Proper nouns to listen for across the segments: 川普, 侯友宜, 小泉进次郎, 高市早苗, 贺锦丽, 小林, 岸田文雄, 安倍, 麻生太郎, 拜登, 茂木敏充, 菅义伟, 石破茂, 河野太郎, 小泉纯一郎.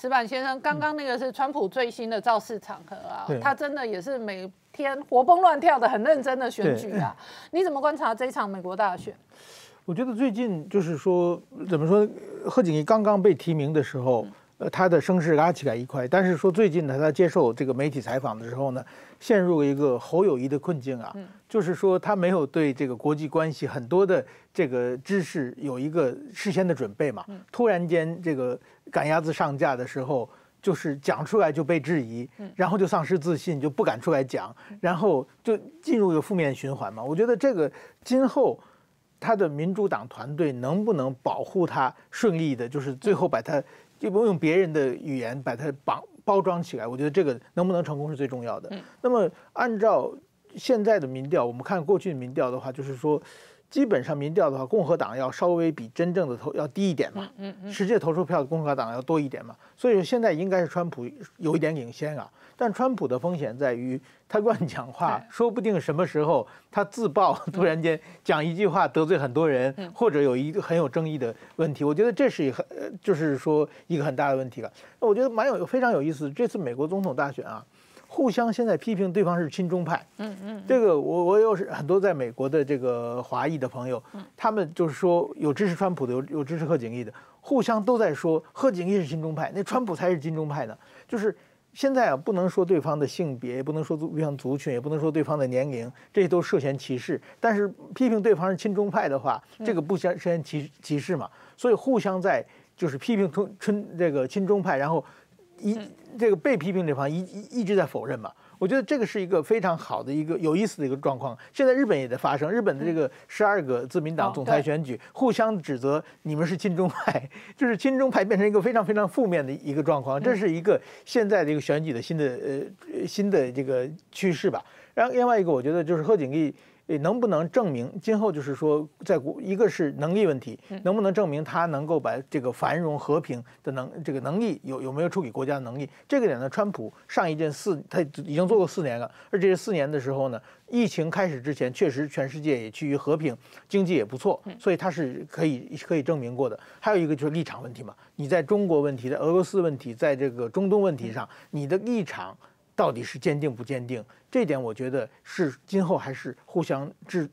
矢板先生，刚刚那个是川普最新的造势场合啊，他真的也是每天活蹦乱跳的，很认真的选举啊。你怎么观察这一场美国大选？我觉得最近就是说，怎么说，贺锦丽刚刚被提名的时候，他的声势拉起来一块，但是说最近呢，他接受这个媒体采访的时候呢，陷入一个侯友宜的困境啊，就是说他没有对这个国际关系很多的这个知识有一个事先的准备嘛，突然间这个赶鸭子上架的时候，就是讲出来就被质疑，然后就丧失自信，就不敢出来讲，然后就进入一个负面循环嘛。我觉得这个今后他的民主党团队能不能保护他顺利的，就是最后把他就不用别人的语言把它包装起来，我觉得这个能不能成功是最重要的。那么按照现在的民调，我们看过去的民调的话，就是说基本上民调的话，共和党要稍微比真正的投要低一点嘛，实际投出票的共和党要多一点嘛，所以现在应该是川普有一点领先啊。但川普的风险在于他乱讲话，说不定什么时候他自爆，突然间讲一句话得罪很多人，或者有一个很有争议的问题，我觉得这是一个就是说一个很大的问题了。我觉得非常有意思，这次美国总统大选啊，互相现在批评对方是亲中派，这个我有很多在美国的这个华裔的朋友，他们就是说有支持川普的，有支持贺锦丽的，互相都在说贺锦丽是亲中派，那川普才是亲中派呢。就是现在啊，不能说对方的性别，也不能说对方族群，也不能说对方的年龄，这些都涉嫌歧视。但是批评对方是亲中派的话，这个不涉嫌歧视嘛？所以互相在就是批评这个亲中派，然后这个被批评这方一直在否认嘛，我觉得这个是一个非常好的一个有意思的一个状况。现在日本也在发生，日本的这个12个自民党总裁选举，互相指责你们是亲中派，就是亲中派变成一个非常非常负面的一个状况，这是一个现在的一个选举的新的这个趋势吧。然后另外一个，我觉得就是贺锦丽能不能证明今后就是说，一个是能力问题，能不能证明他能够把这个繁荣和平的这个能力有没有处理国家的能力？这个点呢，川普上一任他已经做过4年了，而这4年的时候呢，疫情开始之前确实全世界也趋于和平，经济也不错，所以他是可以证明过的。还有一个就是立场问题嘛，你在中国问题、在俄罗斯问题、在这个中东问题上，你的立场到底是坚定不坚定？这点我觉得是今后还是互相质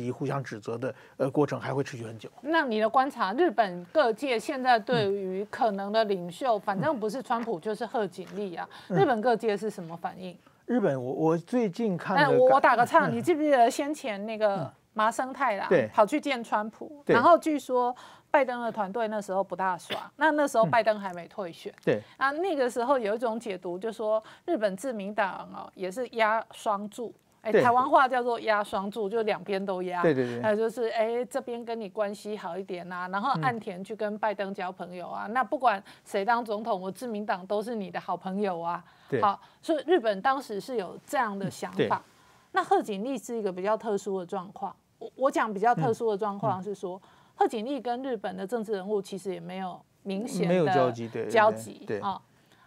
疑、互相指责的过程还会持续很久。那你的观察，日本各界现在对于可能的领袖，反正不是川普就是贺锦丽啊，日本各界是什么反应？日本我最近看的，我打个岔，你记不记得先前那个麻生太郎跑去见川普，然后据说拜登的团队那时候不大耍，那时候拜登还没退选，对啊，那个时候有一种解读就说日本自民党哦也是压双注，台湾话叫做压双注，就两边都压，对，就是这边跟你关系好一点啊，然后岸田去跟拜登交朋友啊，那不管谁当总统，我自民党都是你的好朋友啊，好，所以日本当时是有这样的想法。那贺锦丽是一个比较特殊的状况，我讲比较特殊的状况是说，贺锦丽跟日本的政治人物其实也没有明显的交集，对。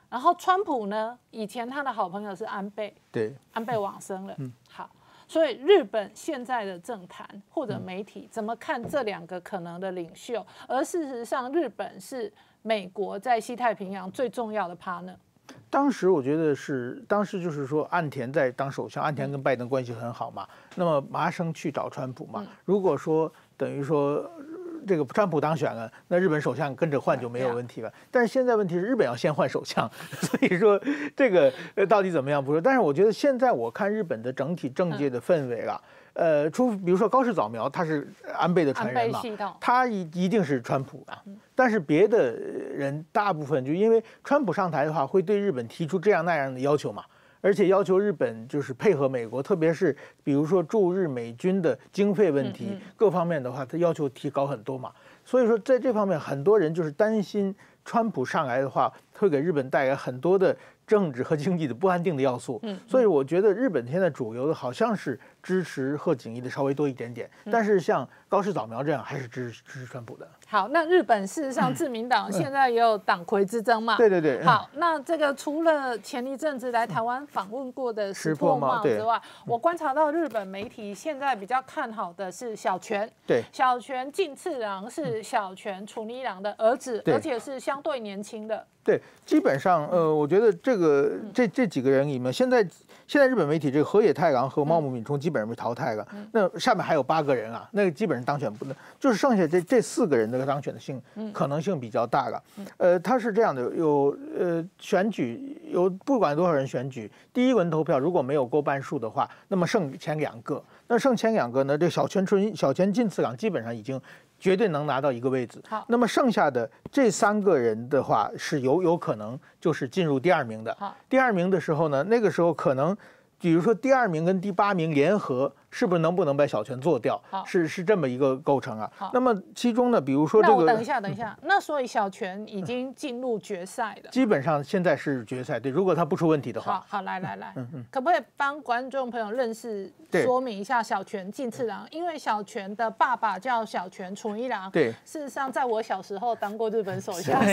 然后川普呢，以前他的好朋友是安倍，对，安倍往生了，好，所以日本现在的政坛或者媒体怎么看这2个可能的领袖？而事实上，日本是美国在西太平洋最重要的 partner。当时我觉得是，当时就是说岸田在当首相，岸田跟拜登关系很好嘛，那么麻生去找川普嘛，如果说等于说这个川普当选了，那日本首相跟着换就没有问题了。但是现在问题是日本要先换首相，所以说这个到底怎么样不说。但是我觉得现在我看日本的整体政界的氛围啊，比如说高市早苗，他是安倍的传人嘛，他一定是川普啊。但是别的人大部分就因为川普上台的话，会对日本提出这样那样的要求嘛。而且要求日本就是配合美国，特别是比如说驻日美军的经费问题，各方面的话，他要求提高很多嘛。所以说在这方面，很多人就是担心川普上来的话，会给日本带来很多的政治和经济的不安定的要素。所以我觉得日本现在主流的好像是支持贺锦丽的稍微多一点点，但是像高市早苗这样还是支持川普的。好，那日本事实上自民党现在也有党魁之争嘛？对对对。好，那这个除了前一阵子来台湾访问过的石破茂之外，我观察到日本媒体现在比较看好的是小泉。对，小泉进次郎是小泉纯一郎的儿子，而且是相对年轻的。 对，基本上，我觉得这几个人里面，现在日本媒体这个河野太郎和茂木敏充基本上被淘汰了，那下面还有8个人啊，那个基本上当选不能，就是剩下这4个人的当选的可能性比较大了。他是这样的，有选举有不管多少人选举，第一轮投票如果没有过半数的话，那么剩前2个，那剩前2个呢，这小泉进次郎基本上已经。 绝对能拿到一个位置。好，那么剩下的这3个人的话，是有可能就是进入第2名的。好，第2名的时候呢，那个时候可能，比如说第2名跟第8名联合，是不是能不能把小泉做掉？是这么一个构成啊。那么其中呢，比如说这个，等一下，那所以小泉已经进入决赛了。基本上现在是决赛，对，如果他不出问题的话。好，来，可不可以帮观众朋友说明一下小泉进次郎，因为小泉的爸爸叫小泉纯一郎。对，事实上，在我小时候当过日本首相，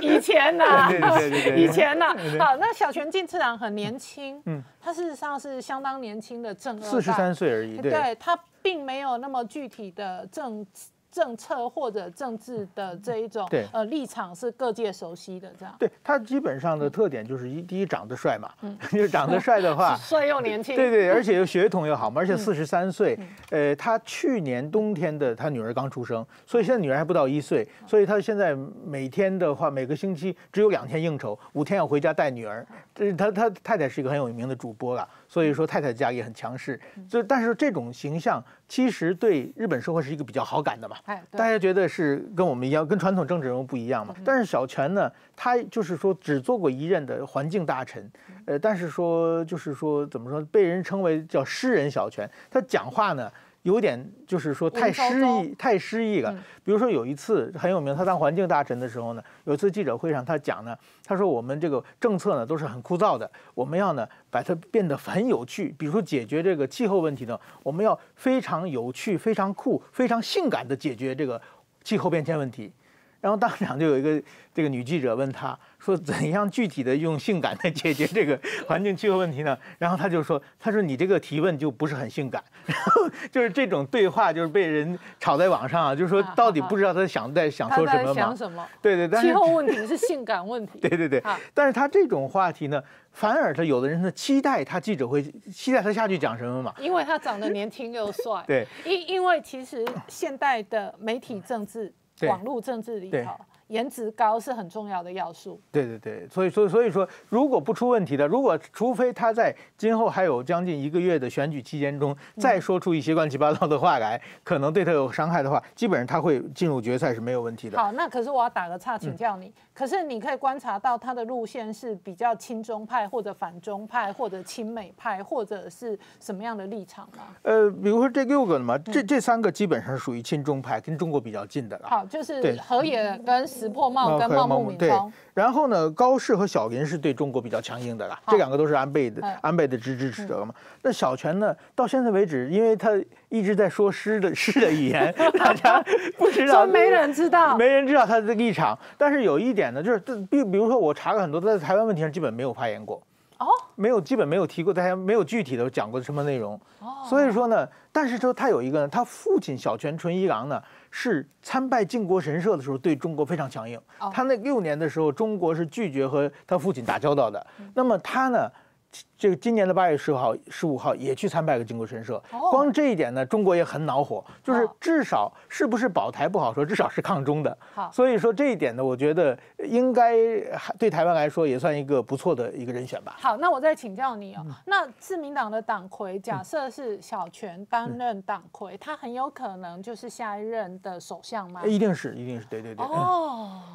以前呐。好，那小泉进次郎很年轻，他事实上是相当年轻的正二代，43岁而已。对，他并没有那么具体的政策或者政治的这一种立场是各界熟悉的，这样。对他基本上的特点就是第一长得帅嘛，就是长得帅的话，帅又年轻，对，而且有血统又好嘛，而且43岁，他去年冬天的他女儿刚出生，所以现在女儿还不到1岁，所以他现在每天的话，每个星期只有2天应酬，5天要回家带女儿。他太太是一个很有名的主播了，所以说太太家也很强势，但是这种形象。 其实对日本社会是一个比较好感的嘛，大家觉得是跟我们一样，跟传统政治人物不一样嘛。但是小泉呢，他就是说只做过1任的环境大臣，但是说就是说怎么说，被人称为叫诗人小泉，他讲话呢。 有点就是说太诗意了。比如说有一次很有名，他当环境大臣的时候呢，有一次记者会上他讲呢，他说我们这个政策呢都是很枯燥的，我们要呢把它变得很有趣。比如说解决这个气候问题呢，我们要非常有趣、非常酷、非常性感的解决这个气候变迁问题。然后当场就有一个这个女记者问他说怎样具体的用性感来解决这个环境气候问题呢？然后他就说，他说你这个提问就不是很性感。然后就是这种对话就是被人炒在网上啊，就是说到底不知道他想说什么嘛？想什么？对，气候问题是性感问题。对，但是他这种话题呢？ 反而他有的人呢期待他记者会期待他下去讲什么嘛，因为他长得年轻又帅。对，因为其实现代的媒体政治、网络政治里头，颜值高是很重要的要素。对，所以说，如果不出问题的，除非他在今后还有将近1个月的选举期间中再说出一些乱七八糟的话来，可能对他有伤害的话，基本上他会进入决赛是没有问题的。好，那可是我要打个岔，请教你。 可是你可以观察到他的路线是比较亲中派或者反中派或者亲美派或者是什么样的立场吗？比如说这6个嘛，这3个基本上属于亲中派，跟中国比较近的了。好，就是河野跟石破茂跟茂木敏充。然后呢，高市和小林是对中国比较强硬的了，这2个都是安倍的支持者嘛。那小泉呢，到现在为止，因为他。 一直在说诗的语言，大家不知道，没人知道他的立场。但是有一点呢，就是比如说我查了很多，在台湾问题上基本没有发言过，基本没有提过，大家没有具体的讲过什么内容。所以说呢，但是说他有一个呢，他父亲小泉纯一郎呢是参拜靖国神社的时候对中国非常强硬，他那6年的时候，中国是拒绝和他父亲打交道的。那么他呢？ 这个今年的8月15号也去参拜个靖国神社，光这一点呢，中国也很恼火，就是至少是不是保台不好说，至少是抗中的。所以说这一点呢，我觉得应该对台湾来说也算一个不错的一个人选吧。好，那我再请教你哦，那自民党的党魁假设是小泉担任党魁，他很有可能就是下一任的首相吗？一定是，对。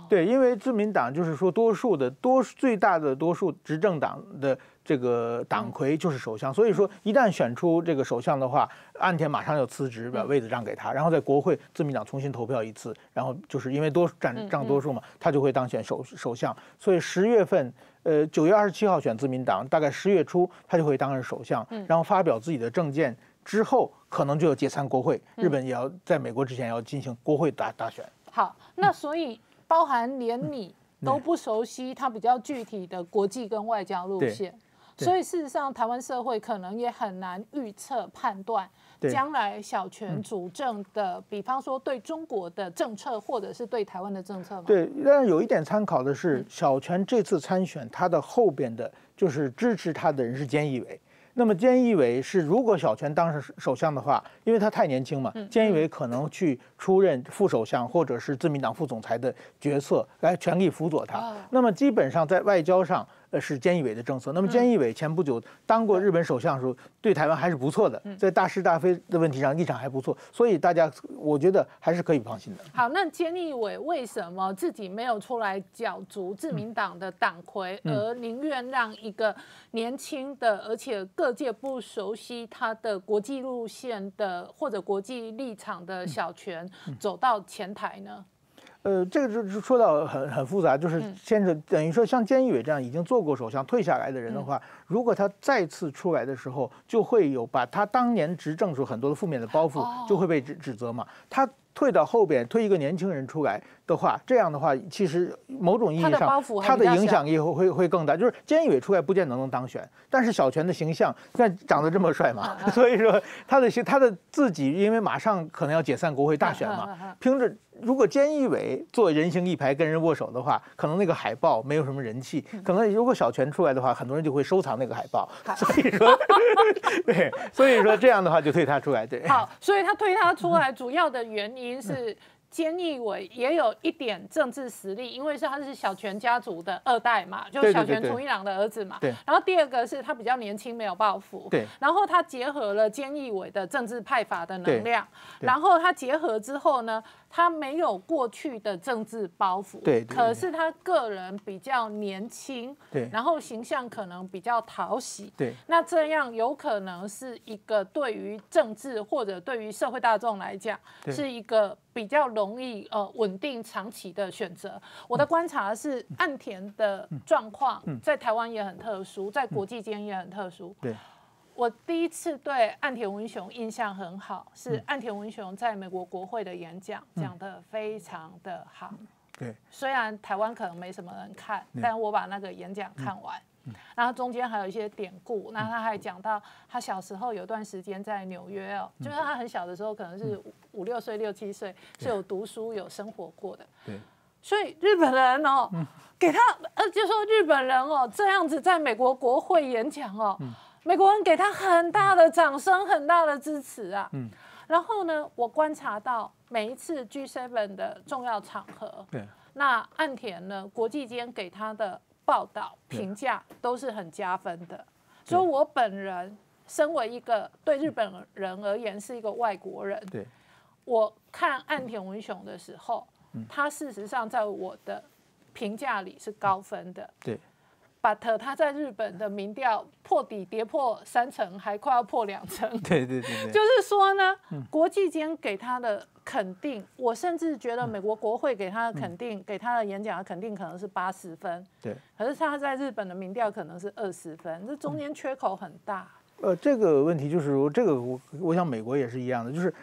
对，因为自民党就是说多数的最大的多数执政党的。这个党魁就是首相，所以说一旦选出这个首相的话，岸田马上就辞职，把位子让给他，然后在国会自民党重新投票一次，然后就是因为占多数嘛，他就会当选首相。所以10月份，9月27号选自民党，大概10月初他就会当上首相，然后发表自己的政见之后，可能就要解散国会，日本也要在美国之前要进行国会大选。好，那所以包含连你都不熟悉他比较具体的国际跟外交路线。所以事实上，台湾社会可能也很难预测判断将来小泉主政的，比方说对中国的政策，或者是对台湾的政策吗？对，但有一点参考的是，小泉这次参选，他的后边的就是支持他的人是菅义伟。那么菅义伟是，如果小泉当上首相的话，因为他太年轻嘛，菅义伟可能去出任副首相或者是自民党副总裁的角色，来全力辅佐他。那么基本上在外交上。是菅义伟的政策。那么菅义伟前不久当过日本首相的时候，对台湾还是不错的，在大是大非的问题上立场还不错，所以大家我觉得还是可以放心的。好，那菅义伟为什么自己没有出来角逐自民党的党魁，而宁愿让一个年轻的，而且各界不熟悉他的国际路线的或者国际立场的小泉走到前台呢？这个就说到很复杂，就是先是等于说像菅义伟这样已经做过首相退下来的人的话，如果他再次出来的时候，就会有把他当年执政时候很多的负面的包袱就会被指责嘛。他退到后边，推一个年轻人出来的话，这样的话其实某种意义上他的影响力会更大。就是菅义伟出来不见得能当选，但是小泉的形象，那长得这么帅嘛，所以说他的自己，因为马上可能要解散国会大选嘛，凭着。如果菅义伟做人形立牌跟人握手的话，可能那个海报没有什么人气。可能如果小泉出来的话，很多人就会收藏那个海报。所以说，对，所以说这样的话就推他出来。对，好，所以他推他出来主要的原因是。菅义伟也有一点政治实力，因为他是小泉家族的二代嘛，就是小泉纯一郎的儿子嘛。然后第二个是他比较年轻，没有抱负。对。然后他结合了菅义伟的政治派阀的能量，然后他结合之后呢，他没有过去的政治包袱。对。可是他个人比较年轻，对。然后形象可能比较讨喜，对。那这样有可能是一个对于政治或者对于社会大众来讲是一个。比较容易稳定长期的选择。我的观察是，岸田的状况在台湾也很特殊，在国际间也很特殊。对，我第一次对岸田文雄印象很好，是岸田文雄在美国国会的演讲，讲得非常的好。对，虽然台湾可能没什么人看，但我把那个演讲看完。然后中间还有一些典故，那他还讲到他小时候有段时间在纽约哦，就是他很小的时候，可能是5、6岁、6、7岁是有读书有生活过的。对，所以日本人哦，给他就说日本人哦这样子在美国国会演讲哦，美国人给他很大的掌声，很大的支持啊。然后呢，我观察到每一次 G7 的重要场合，对，那岸田呢，国际间给他的。报道评价都是很加分的，所以我本人身为一个对日本人而言是一个外国人，我看岸田文雄的时候，他事实上在我的评价里是高分的。对 ，but 他在日本的民调破底跌破3成，还快要破2成。对，就是说呢，国际间给他的。肯定，我甚至觉得美国国会给他的肯定，给他的演讲的肯定可能是80分，对。可是他在日本的民调可能是20分，这中间缺口很大。这个问题就是这个我想美国也是一样的，就是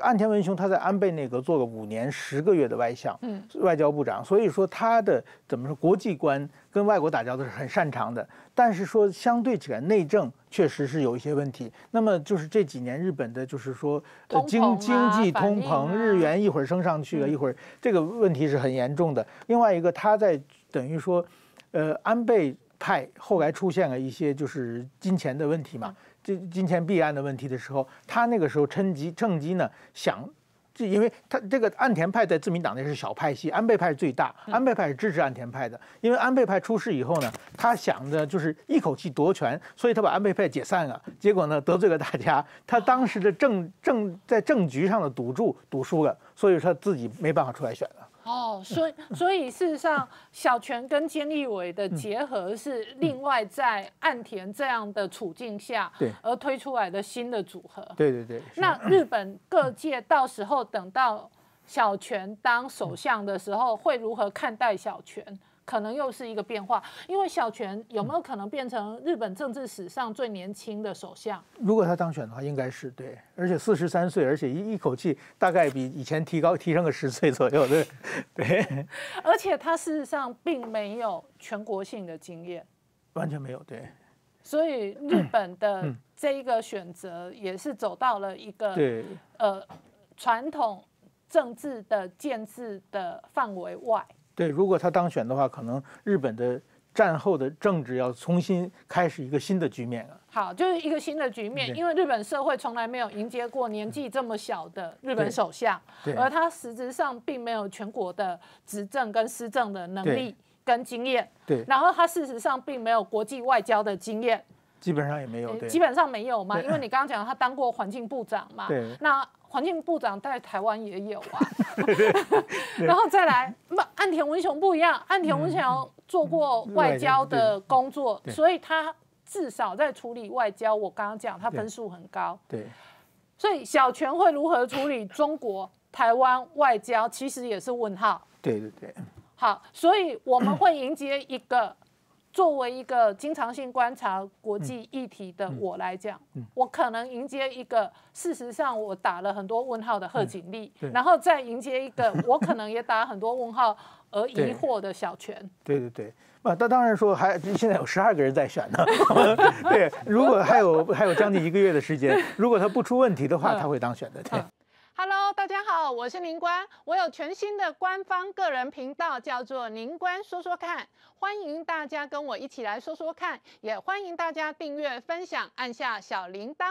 岸田文雄他在安倍内阁做了5年10个月的外相，外交部长，所以说他的怎么说国际观跟外国打交道是很擅长的，但是说相对起来内政。确实是有一些问题，那么就是这几年日本的，就是说经济通膨，日元一会儿升上去了，一会儿这个问题是很严重的。另外一个，他在等于说，安倍派后来出现了一些就是金钱的问题嘛，这金钱弊案的问题的时候，他那个时候趁机呢想。因为他这个岸田派在自民党内是小派系，安倍派是最大，安倍派是支持岸田派的。因为安倍派出事以后呢，他想的就是一口气夺权，所以他把安倍派解散了。结果呢，得罪了大家，他当时的政局上的赌注赌输了，所以他自己没办法出来选了。哦，所以事实上，小泉跟菅义伟的结合是另外在岸田这样的处境下，而推出来的新的组合。对对对。那日本各界到时候等到小泉当首相的时候，会如何看待小泉？可能又是一个变化，因为小泉有没有可能变成日本政治史上最年轻的首相？如果他当选的话，应该是对，而且43岁，而且一口气大概比以前提升个10岁左右，对对。而且他事实上并没有全国性的经验，完全没有，对。所以日本的这一个选择也是走到了一个对传统政治的建制的范围外。对，如果他当选的话，可能日本的战后的政治要重新开始一个新的局面啊。好，就是一个新的局面，因为日本社会从来没有迎接过年纪这么小的日本首相，而他实质上并没有全国的执政跟施政的能力跟经验。对，然后他事实上并没有国际外交的经验。基本上也没有，基本上没有嘛，因为你刚刚讲他当过环境部长嘛，那环境部长在台湾也有啊，然后再来，岸田文雄不一样，岸田文雄做过外交的工作，所以他至少在处理外交，我刚刚讲他分数很高，对，所以小泉会如何处理中国台湾外交，其实也是问号，对对对，好，所以我们会迎接一个。作为一个经常性观察国际议题的我来讲，我可能迎接一个事实上我打了很多问号的贺锦丽，然后再迎接一个我可能也打很多问号而疑惑的小泉。对对对，啊，那当然说还现在有12个人在选呢。对，如果还有将近1个月的时间，如果他不出问题的话，他会当选的。对。Hello， 大家好，我是宁官，我有全新的官方个人频道，叫做宁官说说看，欢迎大家跟我一起来说说看，也欢迎大家订阅、分享，按下小铃铛。